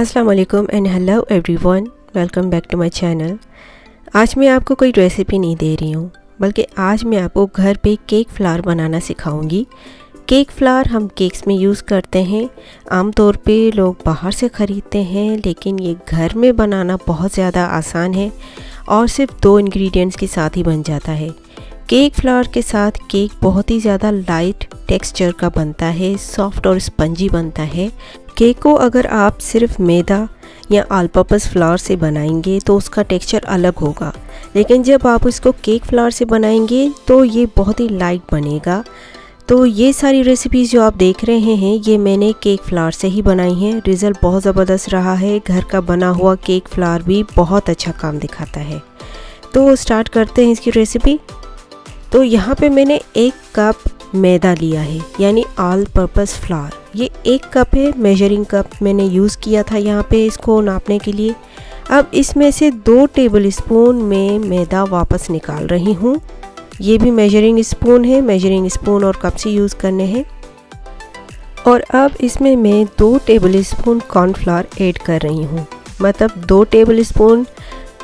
अस्सलाम वालेकुम and hello everyone, welcome back to my channel. आज मैं आपको कोई रेसिपी नहीं दे रही हूँ, बल्कि आज मैं आपको घर पे केक फ्लावर बनाना सिखाऊंगी। केक फ्लावर हम केक्स में यूज़ करते हैं, आमतौर पे लोग बाहर से ख़रीदते हैं, लेकिन ये घर में बनाना बहुत ज़्यादा आसान है और सिर्फ 2 इंग्रेडिएंट्स के साथ ही बन जाता है। केक फ्लावर के साथ केक बहुत ही ज़्यादा लाइट टेक्सचर का बनता है, सॉफ्ट और स्पंजी बनता है। केक को अगर आप सिर्फ मैदा या ऑल पर्पस फ्लावर से बनाएंगे तो उसका टेक्सचर अलग होगा, लेकिन जब आप इसको केक फ्लावर से बनाएंगे तो ये बहुत ही लाइट बनेगा। तो ये सारी रेसिपीज़ जो आप देख रहे हैं, ये मैंने केक फ्लावर से ही बनाई हैं। रिज़ल्ट बहुत ज़बरदस्त रहा है, घर का बना हुआ केक फ्लावर भी बहुत अच्छा काम दिखाता है। तो स्टार्ट करते हैं इसकी रेसिपी। तो यहाँ पे मैंने 1 कप मैदा लिया है, यानी ऑल पर्पस फ्लावर। ये 1 कप है, मेजरिंग कप मैंने यूज़ किया था यहाँ पे इसको नापने के लिए। अब इसमें से 2 टेबलस्पून में मैदा वापस निकाल रही हूँ। ये भी मेजरिंग स्पून है, मेजरिंग स्पून और कप से यूज़ करने हैं। और अब इसमें मैं 2 टेबलस्पून कॉर्नफ्लावर ऐड कर रही हूँ, मतलब 2 टेबलस्पून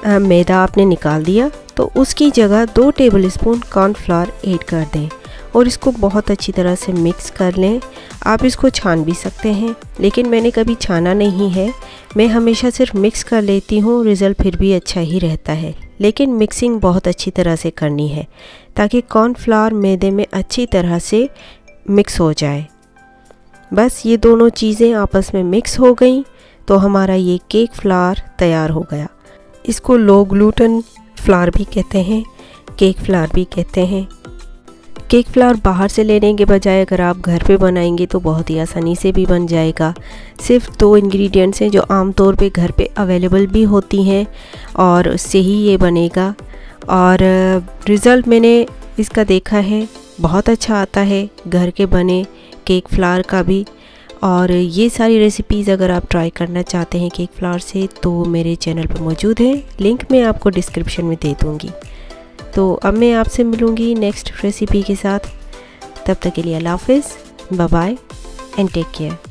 मैदा आपने निकाल दिया तो उसकी जगह 2 टेबलस्पून कॉर्नफ्लावर ऐड कर दें और इसको बहुत अच्छी तरह से मिक्स कर लें। आप इसको छान भी सकते हैं, लेकिन मैंने कभी छाना नहीं है, मैं हमेशा सिर्फ मिक्स कर लेती हूँ। रिज़ल्ट फिर भी अच्छा ही रहता है, लेकिन मिक्सिंग बहुत अच्छी तरह से करनी है ताकि कॉर्नफ्लावर मैदे में अच्छी तरह से मिक्स हो जाए। बस ये दोनों चीज़ें आपस में मिक्स हो गई तो हमारा ये केक फ्लावर तैयार हो गया। इसको लो ग्लूटेन फ्लावर भी कहते हैं, केक फ्लावर भी कहते हैं। केक फ्लावर बाहर से लेने के बजाय अगर आप घर पे बनाएंगे तो बहुत ही आसानी से भी बन जाएगा। सिर्फ 2 इंग्रेडिएंट्स हैं जो आमतौर पे घर पे अवेलेबल भी होती हैं और उससे ही ये बनेगा। और रिज़ल्ट मैंने इसका देखा है, बहुत अच्छा आता है घर के बने केक फ्लावर का भी। और ये सारी रेसिपीज़ अगर आप ट्राई करना चाहते हैं केक फ्लावर से तो मेरे चैनल पर मौजूद है, लिंक मैं आपको डिस्क्रिप्शन में दे दूँगी। तो अब मैं आपसे मिलूँगी नेक्स्ट रेसिपी के साथ, तब तक के लिए अल्लाह हाफ़िज़, bye bye and take care.